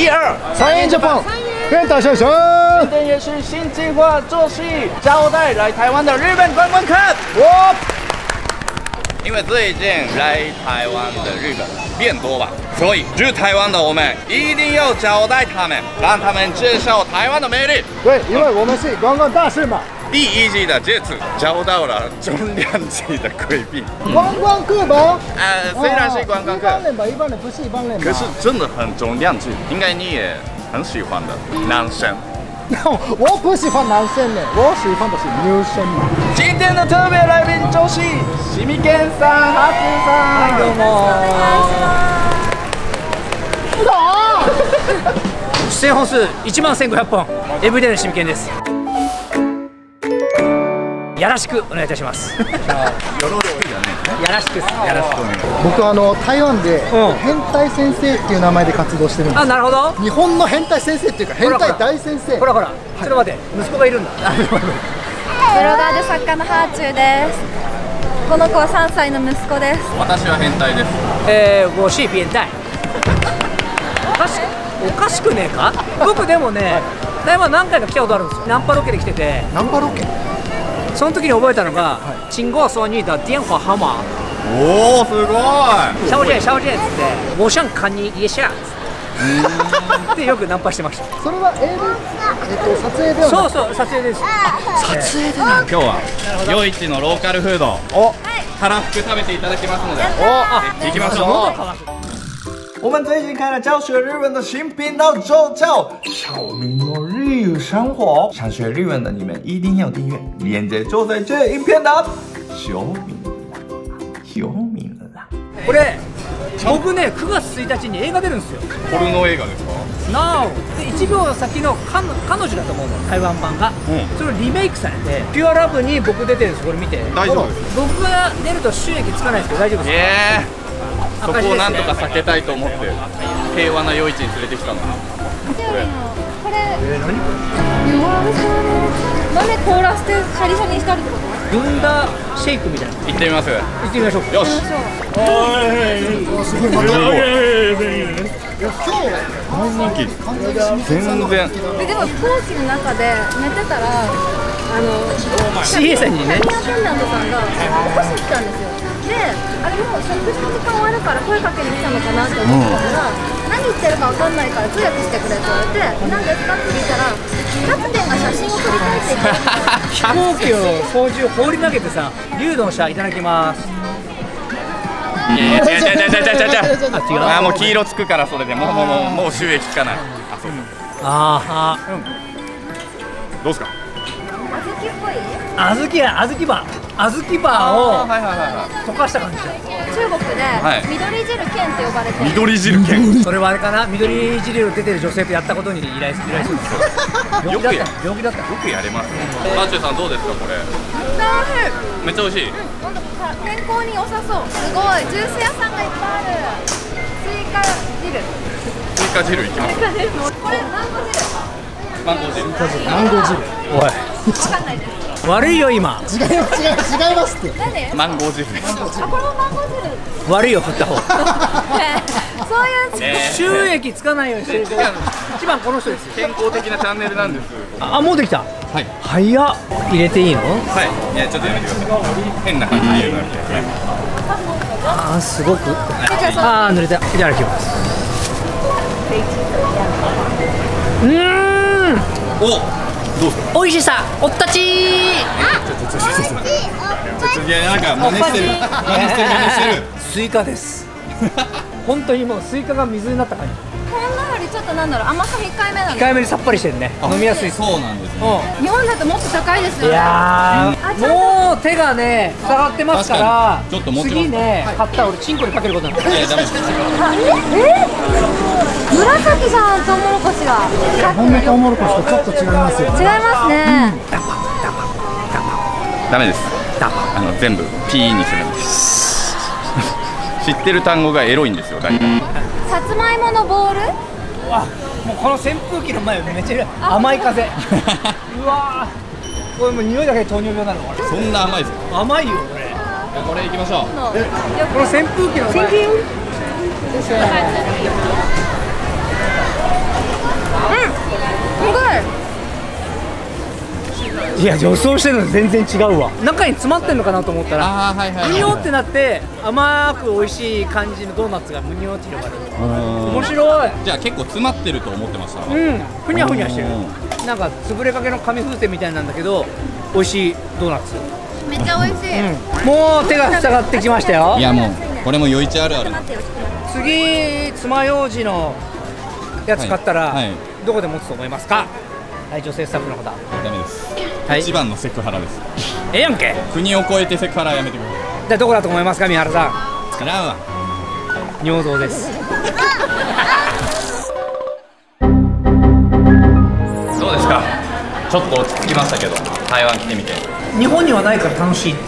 一二三円ジャパン，愿大家雄。这边也是新计划做戏招待来台湾的日本观光客。我，因为最近来台湾的日本变多吧，所以去台湾的我们一定要招待他们，让他们介绍台湾的魅力。对，因为我们是观光大使嘛。第一季的这次招到了重量级的贵宾，观光客吧？虽然是观光客，一般人吧，一般人不是一般人吧。可是真的很重量级，应该你也很喜欢的男生。我不喜欢男生呢，我喜欢的是女生嘛。今天的特别来宾就是シミケンさん、ハツさん、どうも。出演本数1万1500本、エブリデイのシミケンです。よろしくお願いいたします。よろしく僕台湾で変態先生っていう名前で活動してるんです。あ、なるほど。日本の変態先生っていうか変態大先生。ほらほら、ちょっと待って、息子がいるんだ。ブロガーで作家のハーチューです。この子は3歳の息子です。私は変態です。我是变態。おかしくねえか。僕でもね、台湾何回か来たことあるんですよ。ナンパロケで来てて、ナンパロケその時に覚えたのが、今後挿入的電話号碼。おお、すごい。シャオジェイシャオジェイっつって、我想看你一下ってよくナンパしてました。それは撮影では。そうそう、撮影です。撮影でな。今日は夜市のローカルフード、たらふく食べていただきますので、行きましょう。我们最近开了教学日文的新频道周教小明哦。日语生活，想学日文的你们一定要订阅，链接就在这影片的说明栏。これ、僕ね9月1日に映画出るんですよ。ポルノ映画ですか？なお、1秒先の彼女だと思うの台湾版が、それをリメイクされて、ピュアラブに僕出てるんです。これ見て。大丈夫です。僕が出ると収益つかないですけど大丈夫ですか？そこをなんとか避けたいと思って平和な夜市に連れてきたんだ。これ何？豆凍らせてシャリシャリしたりってこと？ブンダシェイクみたいな。行ってみます。行ってみましょう。よし。全然。でも飛行機の中で寝てたらCA さんにね、キャリアテンダントさんが起こしてきたんですよ。で、あれもう食事の時間終わるから声かけに来たのかなって思ってたから、何言ってるかわかんないから通訳してくれって言われて、なんですかって聞いたら、キャプテンが写真を撮りたいって言って飛行機を操縦放り投げてさ、流動車いただきます。違う。あ、もう黄色つくからそれでもう収益つかない。あ、そうそう。ああ。どうですか？小豆バーを溶かした感じだ。中国で緑汁剣って呼ばれてる。緑汁剣、それはあれかな、緑汁を出てる女性とやったことに依頼するんですよ。病気だった。よくやれますね。マッチュさんどうですか？これめっちゃ美味しい。健康に良さそう。すごいジュース屋さんがいっぱいある。スイカ汁いきます。これマンゴー汁。おい、悪いよ今。違いますって。何？マンゴー汁。あ、これもマンゴー汁。悪いよ振った方。そういう収益つかないようにしてる。一番この人ですよ。健康的なチャンネルなんです。あ、もうできた。はい。早っ。入れていいの？はい。いや、ちょっとやめてください。変な感じに言うの。ああ、すごく。ああ、濡れた。いただきます。おいしさ、おったちー。スイカです。本当にもうスイカが水になった感じ。こんなよりちょっとなんだろう、甘さ控えめなの。控えめにさっぱりしてるね。飲みやすい。そうなんですね。日本だともっと高いですよ。いやもう手がね塞がってますから。ちょっと次ね買ったら俺チンコにかけることになる。紫さん、トウモロコシが日本のトウモロコシとちょっと違いますよ。違いますね。ダメです。全部 P にするんです。知ってる単語がエロいんですよ。大体さつまいものボール。うわ、もうこの扇風機の前めっちゃ甘い風。うわ、これもう匂いだけで糖尿病なの。そんな甘いですよ。甘いよこれ。これいきましょう。この扇風機の前。いや予想してるの全然違うわ。中に詰まってんのかなと思ったらむにょってなって甘く美味しい感じのドーナツがむにょって広がる。面白い。じゃあ結構詰まってると思ってました。うん、ふにゃふにゃしてる。なんか潰れかけの紙風船みたいなんだけど美味しいドーナツ。めっちゃ美味しい。もう手が塞がってきましたよ。いやもうこれも余市あるある。次爪楊枝のやつ買ったらどこで持つと思いますか。はい、女性スタッフの方。ダメです。一番のセクハラです。ええやんけ。国を超えてセクハラやめてください。じゃあどこだと思いますか、三原さん。違うわ。尿道です。どうですか。ちょっと落ち着きましたけど、台湾来てみて。日本にはないから楽しいって。あ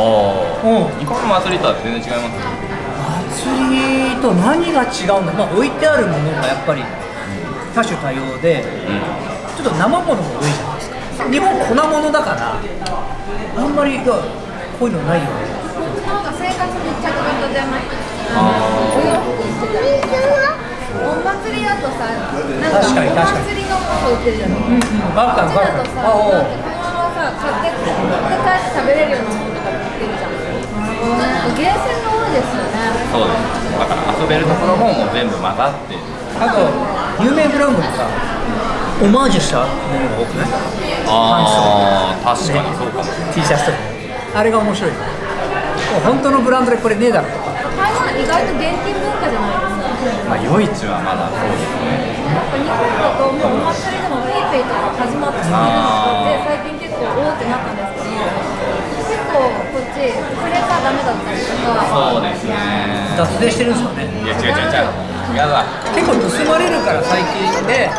あ。日本の祭りとは全然違います。祭りと何が違うんだ。まあ置いてあるものがやっぱり多種多様で。うん、ちょっと生ものも多いじゃないですか。日本粉物だからあんまりこういうのないよね。なんか生活に着眼と出ます。お祭りだとさ、なんかお祭りのもの売ってるじゃない。こっちだとさ、このままさ買ってきて帰って食べれるようなものとか売ってるじゃん。なんか厳選が多いですよね。そうです。だから遊べるところも全部混ざって。あと有名ブランドとか。オマージュしたものが多くない？ああ、確かにそうかも。 T シャツとかあれが面白い。もう本当のブランドでこれねえだろ。台湾意外と現金文化じゃないですか。まあ夜市はまだそうですね。やっぱ日本だともうお祭りでも PayPay とか始まって最近結構多くなったんですけど、結構こっちこれがダメだったりとか。そうですね。脱税してるんですかね。いや違う違う違う。結構盗まれるから最近で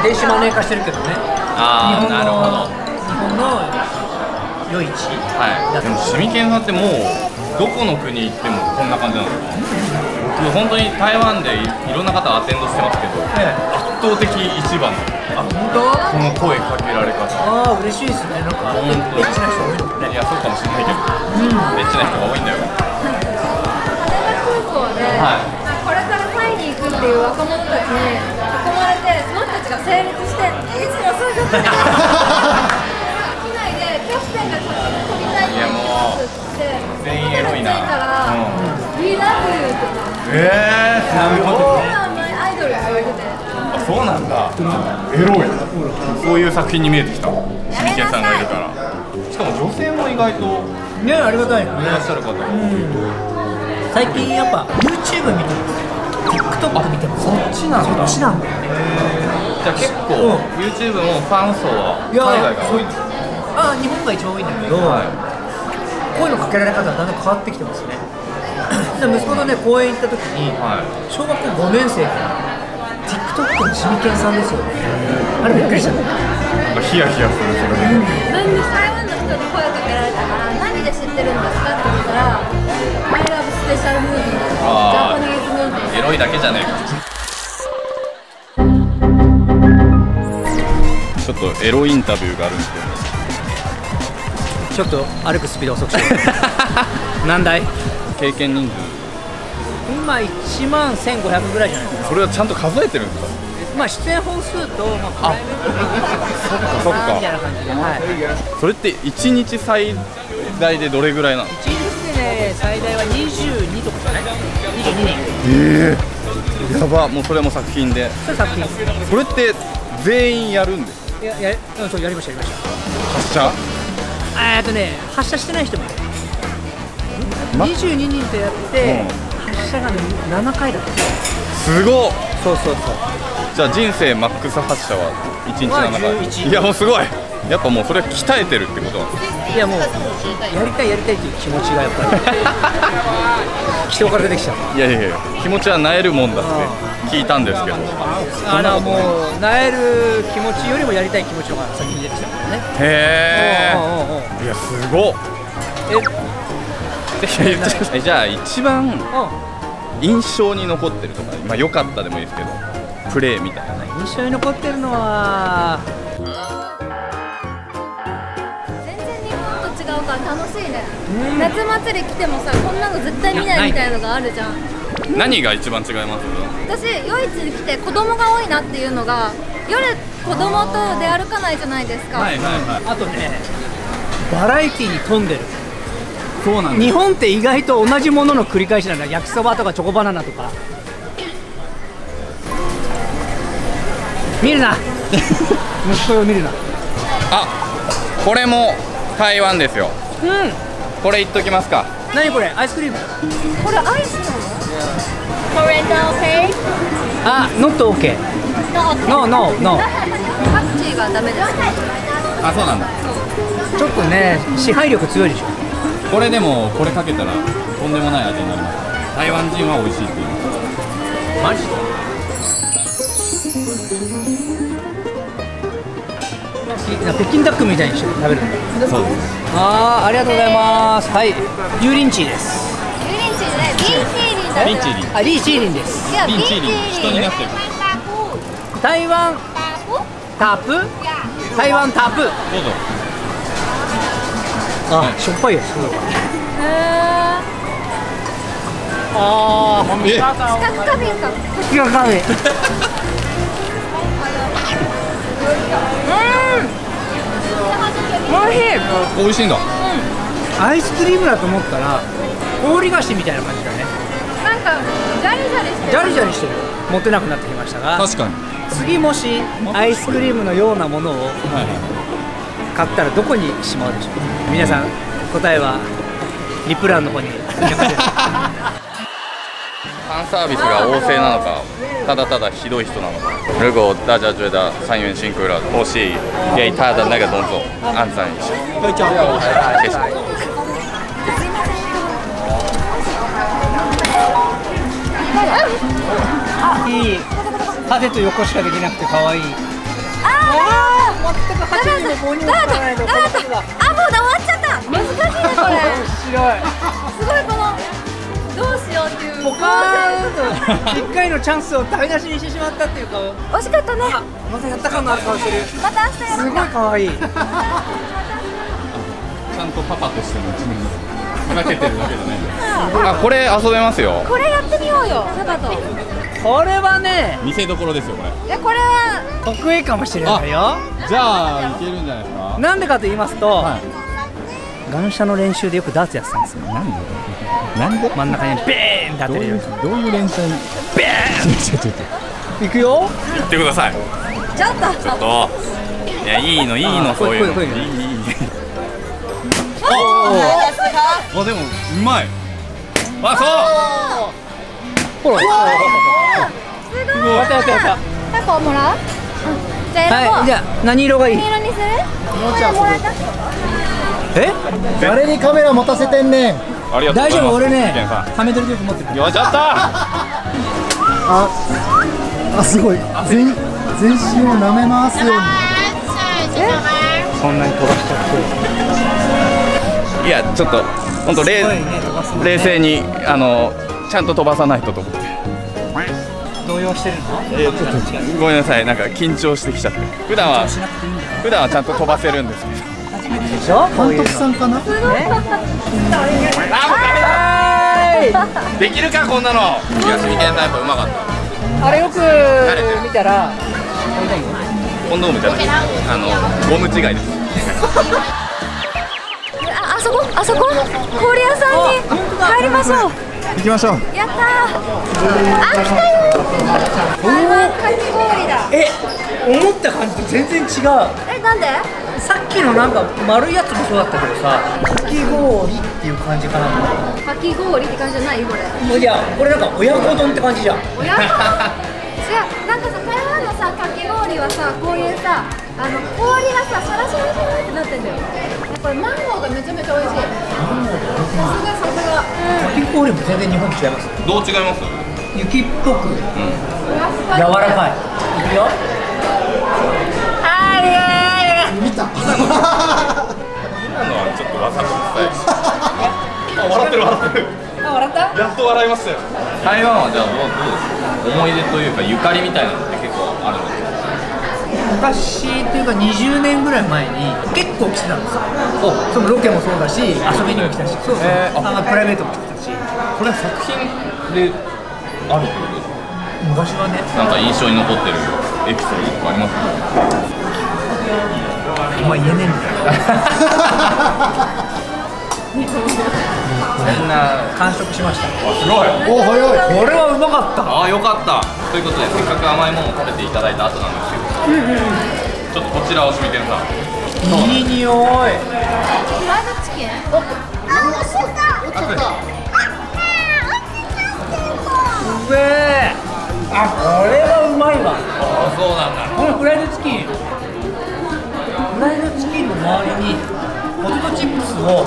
電子マネー化してるけどね。ああ、なるほど。日本の夜市。はい。でもシミケンさんってもうどこの国行ってもこんな感じなんですか。僕本当に台湾でいろんな方アテンドしてますけど、圧倒的一番。あ、本当？この声かけられ方。ああ、嬉しいですね。なんかエッチな人多いのね。いや、そうかもしれないけど。エッチな人が多いんだよ。はい。っていう若者たちに囲まれて、その人たちが成立していつもそういうことで機内でキャプテンが飛びたいって言いますって全員エロいな。We love you とか。なるほど。僕らのアイドルが言われてて。あ、そうなんだ。エロい。そういう作品に見えてきた。シミケンさんがいるから。しかも女性も意外とね、ありがたいな。いらっしゃる方が多い。最近やっぱ YouTube 見てます。TikTok 見てもそっちなんだ。じゃあ結構 YouTube もファン層は海外が多いんですか。ああ、日本が一番多いんだけど、声のかけられ方がだんだん変わってきてますね。息子とね、公園行った時に小学校5年生から TikTok のシミケンさんですよ。あれびっくりした。ヒヤヒヤする。それなんで台湾の人に声かけられたから何で知ってるんですかって言ったら「I love special movie」「ジャパニーズ」エロいだけじゃねえか。ちょっとエロインタビューがあるんですけど。ちょっと歩くスピード遅くしてる。何台？経験人数今1万1500ぐらいじゃないですか。それはちゃんと数えてるんですか。まあ出演本数とまあプライベートのそっかみたいな感じで。はい。それって1日最大でどれぐらいなの？最大は22とかじゃない？22人。やば。もうそれも作品で。それ作品。それって全員やるんですか？そうやりましたやりました。発射？発射してない人もいる。22人とやって発射が7回だった。すごっ。そうそうそう。じゃあ人生マックス発射は1日7回。いやもうすごい。やっぱもうそれは鍛えてるってことなんですか。いやもうやりたいっていう気持ちがやっぱり人から出てきちゃう。いやいやいや、気持ちはなえるもんだって聞いたんですけど、あらもうなえる気持ちよりもやりたい気持ちの方が先に出てきたからね。へえ。いやすごっ。じゃあ一番印象に残ってるとか、まあ良かったでもいいですけど、プレーみたいな。印象に残ってるのは楽しいね。夏祭り来てもさ、こんなの絶対見ないみたいなのがあるじゃん。何が一番違いますか？私、夜市に来て子供が多いなっていうのが、夜子供と出歩かないじゃないですか。はいはいはい。あとね、バラエティーに富んでる。そうなんです。日本って意外と同じものの繰り返しなんだ。焼きそばとかチョコバナナとか。見るな息子を見るなあ、これも台湾ですよ。うん、これいっときますか。何これ、アイスクリーム。これアイスなの？これだ、OK？ あ、ノット OK。 ノーノーノー。パクチーがダメです。あ、そうなんだ。ちょっとね、支配力強いでしょこれ。でも、これかけたらとんでもない味になります。台湾人は美味しいって言います。マジで北京ダックみたいにして食べるんだ。そうです。ああ、ありがとうございます。はい、油淋鶏です。油淋鶏じゃない、ビンチーリン。あ、リーチーリンです。ビンチーリン、人になってる。台湾タプ？台湾タプ。どうぞ。あ、しょっぱいです。ああ、え、四角カフェか。四角カフェ。おいしい。美味しいんだ。うん、アイスクリームだと思ったら氷菓子みたいな感じだね。なんかジャリジャリしてる。ジャリジャリしてる。持てなくなってきましたが。確かに。次もしアイスクリームのようなものを買ったらどこにしまうでしょう。皆さん答えはリプランの方に。ファンサービスが旺盛なのか、ただただひどい人なのか。如果大家觉得三元新苦了，或是给他的那个动作按赞一下，谢谢。いい、縦と横しかできなくて可愛い。ああ、全く8人の5人も取らないと。あ、もう終わっちゃった。難しいねこれ。面白い。すごいこの。どうしようっていうポカーンと1回のチャンスを台無しにしてしまったっていう顔。惜しかったね。またやった感のある顔してる。また明日やろう。すごい可愛い。ちゃんとパパとしての一面が描けてるだけじゃないんです。あ、これ遊べますよ。これやってみようよ、パパと。これはね、見せどころですよこれ。いや、これは得意かもしれないよ。じゃあいけるんじゃないですか。なんでかと言いますと、ガンシャの練習でよくダーツやってたんですよ。なんで？なんで真ん中にベーンって当てるよ。どういう練習？ベーン。いくよ。いってください。ちょっと。ちょっと。いや、いいのいいの、そういうの。いいいい。あ、でもうまい。あ、そう。ほら。すごい。やったやったやった。タコもらう？はい。じゃあ何色がいい？何色にする？もうちょいもらえた？え？誰にカメラ持たせてんねん。大丈夫、俺ね、ハメ撮りでよく持ってる。よ、ちょっと。あ、すごい。全身を舐めます。そんなに飛ばしちゃって。いや、ちょっと、本当冷静に、ちゃんと飛ばさないとと思って。動揺してるの？ちょっとごめんなさい、なんか緊張してきちゃって。普段はちゃんと飛ばせるんですけど。でしょ？監督さんかな？できるかこんなの。東見店タイプうまかった。あれよく見たら、コンドームじゃない。ゴム違いです。あそこ氷屋さんに入りましょう。行きましょう。やったー。あ、来たよ。台湾かき氷だ。え、思った感じと全然違う。え、なんで？さっきのなんか丸いやつもそうだったけどさ、かき氷っていう感じかな。かき氷って感じじゃないよこれ。いや、これなんか親子丼って感じじゃん。親子丼。いや、なんかさ、台湾のさ、かき氷はさ、こういうさ、氷がさ、シャラシャラシャラってなってんだよ。これマンゴーがめちゃめちゃ美味しい。さすがさすが。かき氷も全然日本と違います。どう違います？雪っぽく、柔らかい。いくよ。見た。今のはちょっとわざと伝えし。笑ってる笑ってる。あ、笑った？やっと笑いましたよ。台湾はじゃあどうですか？思い出というかゆかりみたいなのって結構あるんですか？昔というか20年ぐらい前に結構来てたんですよ。そのロケもそうだし、遊びにも来たし、そうそう。プライベートも来てたし。これは作品であるってことですか？昔はね。なんか印象に残ってるエピソードとかありますか？お前言えねえんだよ。みんな完食しました。すごい。お、早い。これはうまかった。ああ、よかった。ということで、せっかく甘いものを食べていただいた後なんですけど。ちょっとこちらをしみてるな。いい匂い。フライドチキン。あ、落ちた。落ちた。うえ。あ、これはうまいわ。あ、そうなんだ。このフライドチキン。フライドチキンの周りにポテトチップスを。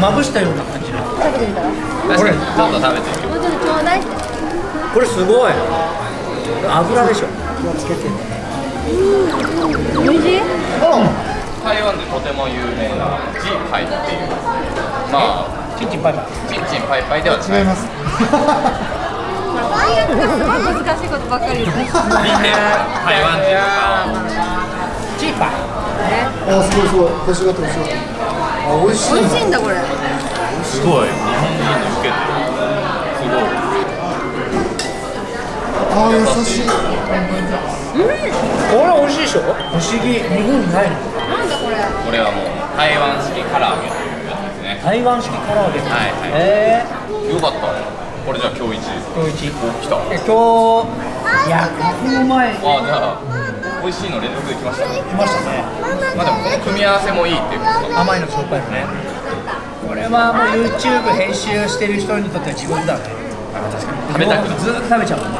まぶしたような感じの。食べてみたら。確かに、ちょっと食べてみる。もうちょっとちょうだい。これすごい。油でしょ。油つけてる。美味しい。台湾でとても有名なチーパイっていう。まあ、チンチンパイパイ。チンチンパイパイでは違います。難しいことばっかり言って。台湾で。チーパイ。あ、すごいすごい。腰がとるすごい。美味しいんだこれ。すごい。日本人に受けてる。すごい。ああ、優しい。これ美味しいでしょ。不思議、日本にないの。なんだこれ。これはもう台湾式唐揚げというやつですね。台湾式唐揚げ。はいはい。よかった。これじゃあ今日一。今日一。来た。いや、この前。あ、じゃあ。美味しいの連続で来ました。来ましたね。まあでもこの組み合わせもいいっていうこと。甘いのしょっぱいのね。これはもう YouTube 編集してる人にとっては地獄だね。確かに。食べたくずっと食べちゃうもんね。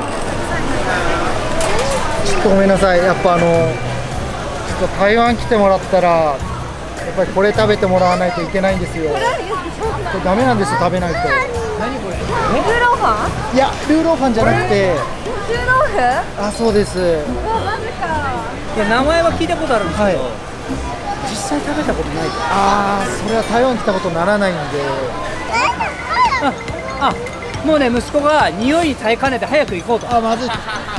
ちょっとごめんなさい。やっぱちょっと台湾来てもらったらやっぱりこれ食べてもらわないといけないんですよ。これダメなんですよ、食べないと。何これ？ルーローファン？いや、ルーローファンじゃなくて。ルーローフ？あ、そうです。名前は聞いたことあるんですけど、実際食べたことない。ああ、それは台湾来たことにならないんで。あ、もうね、息子が匂いに耐えかねて早く行こうと。あ、まずい。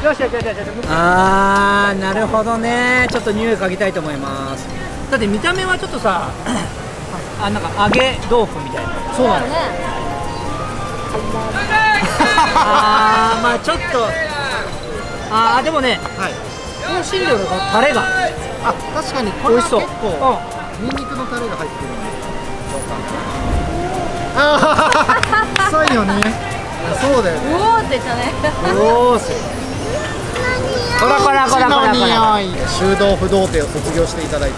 よしよしよしよし。ああ、なるほどね。ちょっと匂い嗅ぎたいと思います。だって見た目はちょっとさあ、なんか揚げ豆腐みたいな。そうなの。ああ、まあちょっと、ああでもね、このシンデレラのタレが、あ、確かにこれは結構ニンニクのタレが入ってるんで。ああ、臭いよね。そうだよね。おおって言ったね。おおって。こらこらこらこらこら。修道不動帝を卒業していただいて。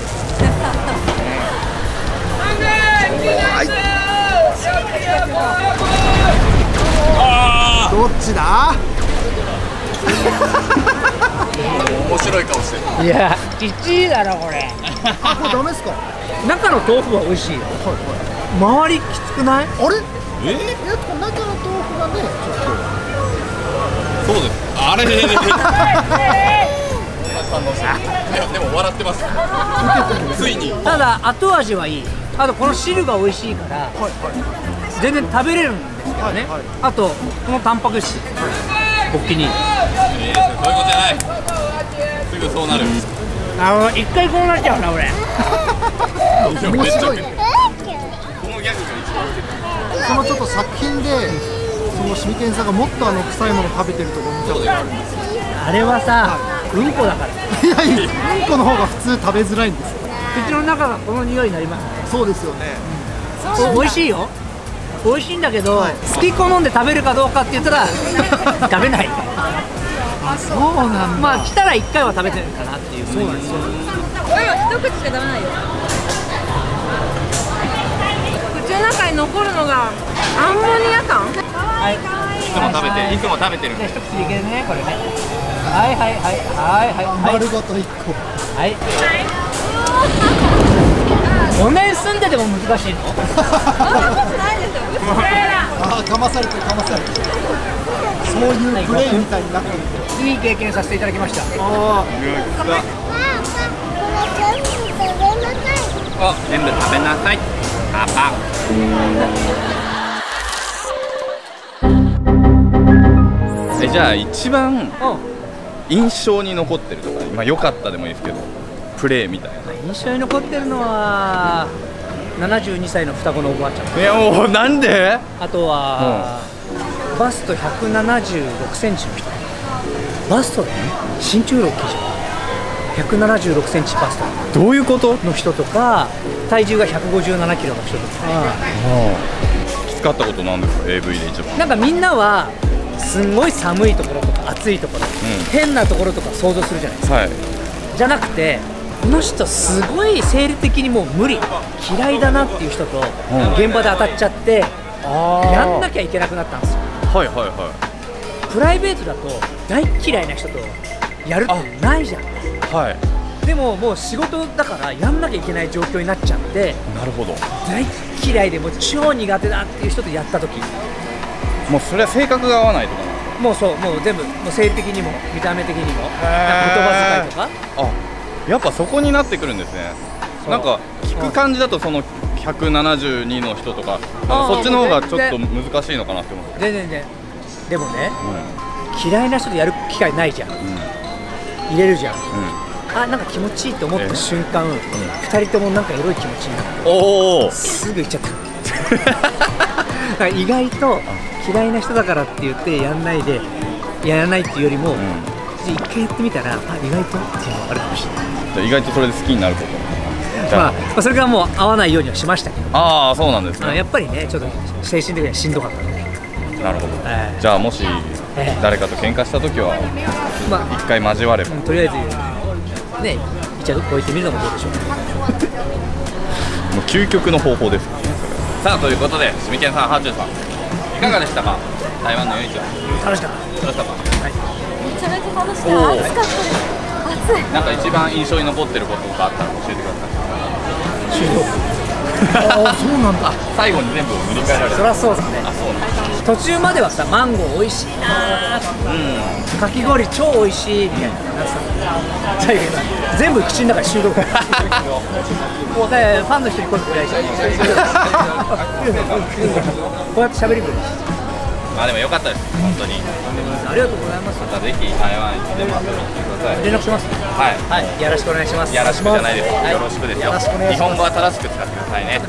どっちだ？面白い顔してる。いや、1位だなこれ。あ、これダメですか？中の豆腐は美味しいよ。周りきつくない？あれ？え？いや、中の豆腐がね、ちょっと。そうです。あれ？でも笑ってます。ついに。ただ後味はいい。あとこの汁が美味しいから、全然食べれるんですけどね。あとこのタンパク質。ポッキに。そういうことじゃない。すぐそうなる。一回こうなっちゃうな、俺。面白い。このギャグが一番。そのちょっと作品で、そのシミケンさんがもっと臭いもの食べてるところ見たことがあるんですよ。あれはさ、うんこだから。いやいや、うんこの方が普通食べづらいんですよ。口の中がこの匂いになりますね。そうですよね。美味しいよ。美味しいんだけど、好き好んで食べるかどうかって言ったら食べない。あ、そうなんだ。まあ来たら1回は食べてるかなっていう。そうなんですよ。一口しか食べないよ。口の中に残るのがアンモニア感。はい、いつも食べてる。じゃあ一口でいけるね、これね。はいはいはいはいはい。丸ごと1個。はい。5年住んでても難しいの？ああ、かまされてるかまされてる。そういうプレイみたいになってる。いい経験させていただきました。ああ、全部食べなさい。パパ。じゃあ一番印象に残ってるとか、まあ良かったでもいいですけど、プレイみたいな。印象に残ってるのは72歳の双子のおばあちゃん。いや、もうなんで。あとは、バスト176センチの人。バストでね、身長6キロ。176センチパスタどういうことの人とか、体重が157キロの人とか。きつかったことなんですか AV で一番。なんかみんなはすんごい寒いところとか暑いところ、変なところとか想像するじゃないですか、はい、じゃなくて、この人すごい生理的にもう無理嫌いだなっていう人と現場で当たっちゃって、うん、やんなきゃいけなくなったんですよ。はいはいはい。プライベートだと大嫌いな人とやるってないじゃん。はい。でももう仕事だからやんなきゃいけない状況になっちゃって、なるほど、大嫌いでもう超苦手だっていう人とやった時、もうそれは性格が合わないとか、もうそう、もう全部、もう生理的にも見た目的にも言葉遣いとか。あ、やっぱそこになってくるんですね。なんか聞く感じだとその172の人とかそっちの方がちょっと難しいのかなって思って。全然ね。でもね、嫌いな人とやる機会ないじゃん。入れるじゃん。あ、なんか気持ちいいと思った瞬間、2人ともなんかエロい気持ちになって。おお。すぐ行っちゃった。意外と嫌いな人だからって言ってやんないで、やらないっていうよりも。一回やってみたら、あ、意外とっていうのがあるかもしれない。意外とそれで好きになること。まあ、それがもう合わないようにはしましたけど。ああ、そうなんですね。やっぱりね、ちょっと精神的にはしんどかったので。なるほど。じゃあ、もし誰かと喧嘩した時は、まあ、一回交われば。とりあえず、ね、一応こうやってみるのもどうでしょう。もう究極の方法です。さあ、ということで、しみけんさん、はーちゅんさん、いかがでしたか。台湾のゆいちゃん。楽しかった。楽しかった。はい。めちゃめちゃ楽しかった。暑かったです。暑い。なんか一番印象に残ってることとかあったら教えてください。終了。あ、そうなんだ。最後に全部塗り替えられる。そりゃそうですね。あ、そうなんだ。途中まではさ、マンゴー美味しいなー。うん。かき氷超美味しいみたいな。最後全部口の中に終了。もうね、ファンの人に声かけられちゃう。こうやって喋りぶり。あ、でも良かったです。本当に。ありがとうございます。またぜひ台湾にでも遊びに来てください。連絡します。はい。よろしくお願いします。よろしくじゃないです。よろしくですよ。日本語は正しく使ってくださいね。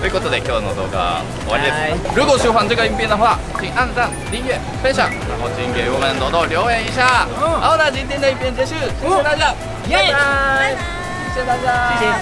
ということで今日の動画終わりです。如果喜欢这个影片的话，请按赞、订阅、分享，然后请给我们多多留言一下。好，那今天的影片结束，谢谢大家，耶，拜拜，谢谢大家。